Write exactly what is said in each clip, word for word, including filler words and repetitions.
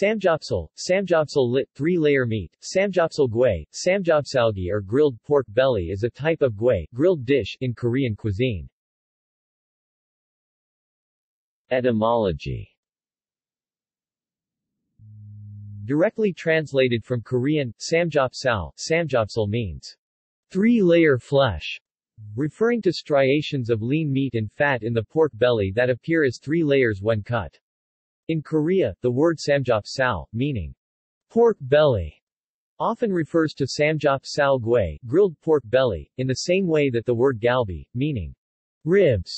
Samgyeopsal, samgyeopsal lit, three-layer meat, samgyeopsal-gui, samgyeopsal-gui or grilled pork belly is a type of gui, grilled dish, in Korean cuisine. Etymology. Directly translated from Korean, samgyeopsal, samgyeopsal means three-layer flesh, referring to striations of lean meat and fat in the pork belly that appear as three layers when cut. In Korea, the word samgyeopsal, meaning pork belly, often refers to samgyeopsal-gui, grilled pork belly, in the same way that the word galbi, meaning ribs,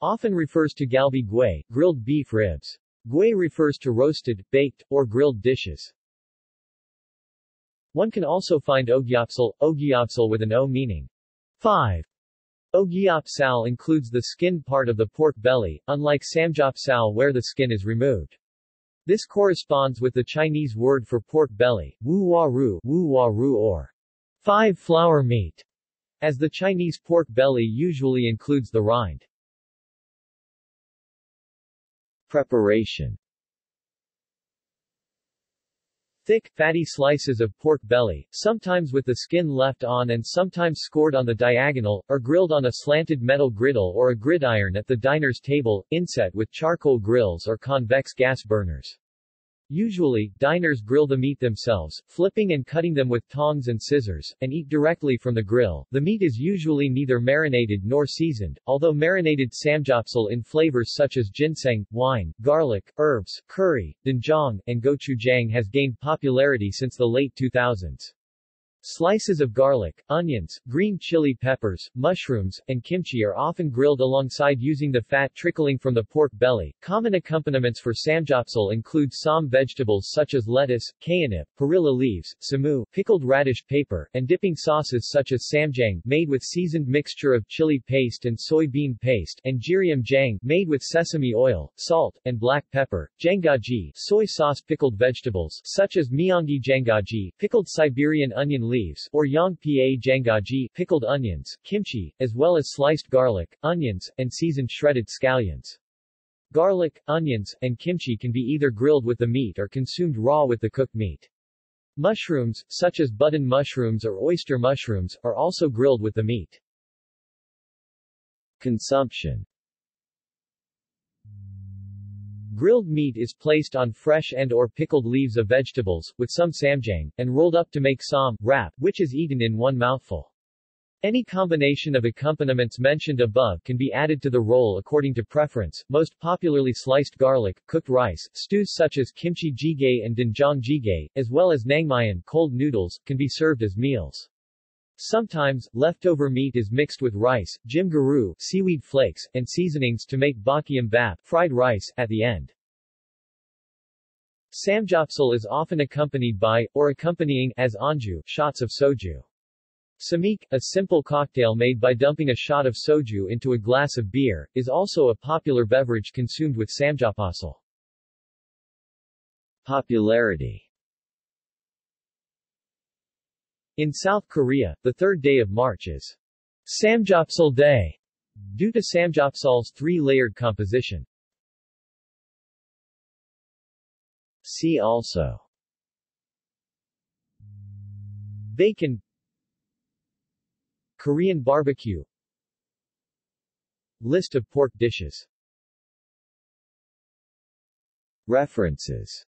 often refers to galbi-gui, grilled beef ribs. Gui refers to roasted, baked, or grilled dishes. One can also find ogyeopsal, ogyeopsal with an O meaning five. Ogyeopsal includes the skin part of the pork belly, unlike samgyeopsal where the skin is removed. This corresponds with the Chinese word for pork belly, wu hua ru, wu hua ru or five flower meat, as the Chinese pork belly usually includes the rind. Preparation. Thick, fatty slices of pork belly, sometimes with the skin left on and sometimes scored on the diagonal, are grilled on a slanted metal griddle or a gridiron at the diner's table, inset with charcoal grills or convex gas burners. Usually, diners grill the meat themselves, flipping and cutting them with tongs and scissors, and eat directly from the grill. The meat is usually neither marinated nor seasoned, although marinated samgyeopsal in flavors such as ginseng, wine, garlic, herbs, curry, doenjang, and gochujang has gained popularity since the late two thousands. Slices of garlic, onions, green chili peppers, mushrooms, and kimchi are often grilled alongside using the fat trickling from the pork belly. Common accompaniments for samgyeopsal include some vegetables such as lettuce, kkaennip, perilla leaves, samu, pickled radish paper, and dipping sauces such as samjang, made with seasoned mixture of chili paste and soybean paste, and jeorimjang, made with sesame oil, salt, and black pepper, jangaji, soy sauce pickled vegetables such as myeongi jangajji, pickled Siberian onion leaves, leaves, or yangpa jangajji, pickled onions, kimchi, as well as sliced garlic, onions, and seasoned shredded scallions. Garlic, onions, and kimchi can be either grilled with the meat or consumed raw with the cooked meat. Mushrooms, such as button mushrooms or oyster mushrooms, are also grilled with the meat. Consumption. Grilled meat is placed on fresh and or pickled leaves of vegetables, with some samjang, and rolled up to make sam, wrap, which is eaten in one mouthful. Any combination of accompaniments mentioned above can be added to the roll according to preference, most popularly sliced garlic, cooked rice, stews such as kimchi jjigae and doenjang jjigae, as well as naengmyeon cold noodles, can be served as meals. Sometimes, leftover meat is mixed with rice, jimgaru, seaweed flakes, and seasonings to make bokkeumbap, fried rice, at the end. Samgyeopsal is often accompanied by, or accompanying, as anju, shots of soju. Samyeok, a simple cocktail made by dumping a shot of soju into a glass of beer, is also a popular beverage consumed with samgyeopsal. Popularity. In South Korea, the third day of March is Samgyeopsal Day, due to samgyeopsal's three-layered composition. See also: bacon, Korean barbecue, list of pork dishes. References.